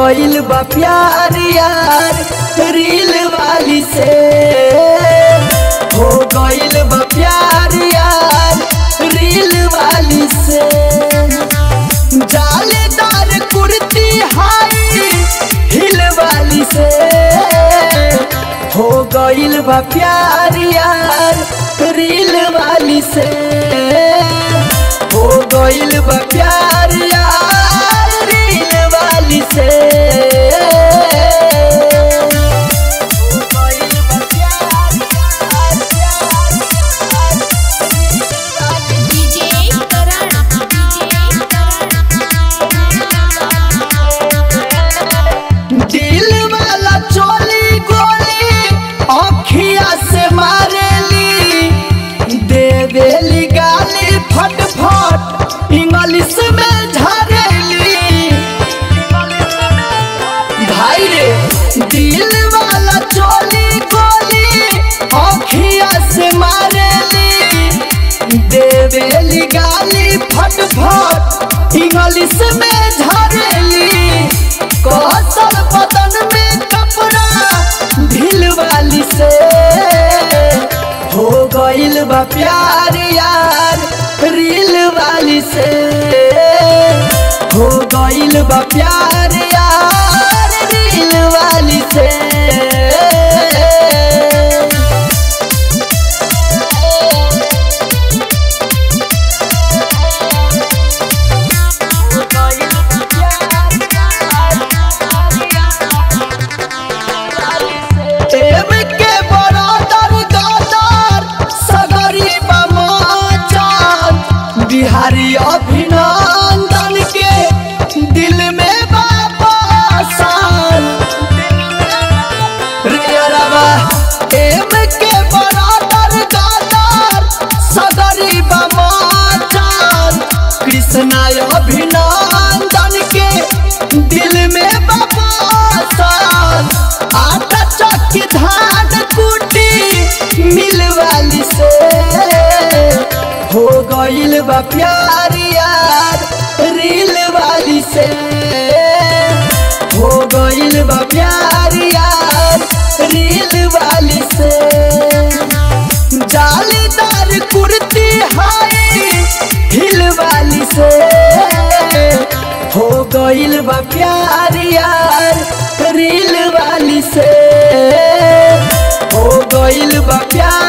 कइल बा प्यार यार रील वाली से हो कइल बा प्यार यार रील वाली से। जालेदार कुर्ती हाई हिल वाली से हो कइल बा प्यार यार रील वाली से हो कइल बा प्यार यार रील वाली से। इंग्लिश में झरेली कौशल बदन में कपड़ा ढील वाली से हो गइल बा प्यार यार रील वाली से हो गइल बा प्यार यार रील वाली से। बिहारी अभिनंदन के दिल में बाबा शान रियरवा एम के बरादर दादार सगरी बाबा शान कृष्णा अभिनंदन के दिल में बाबा शान। आटा चक्की धान कुटी मिल वाली से हो गइल बा प्यार यार रील वाली से हो गइल बा प्यार यार रील वाली से। जालेदार कुर्ती हाई हिल वाली से हो गइल बा प्यार यार रील वाली से हो गइल बा प्यार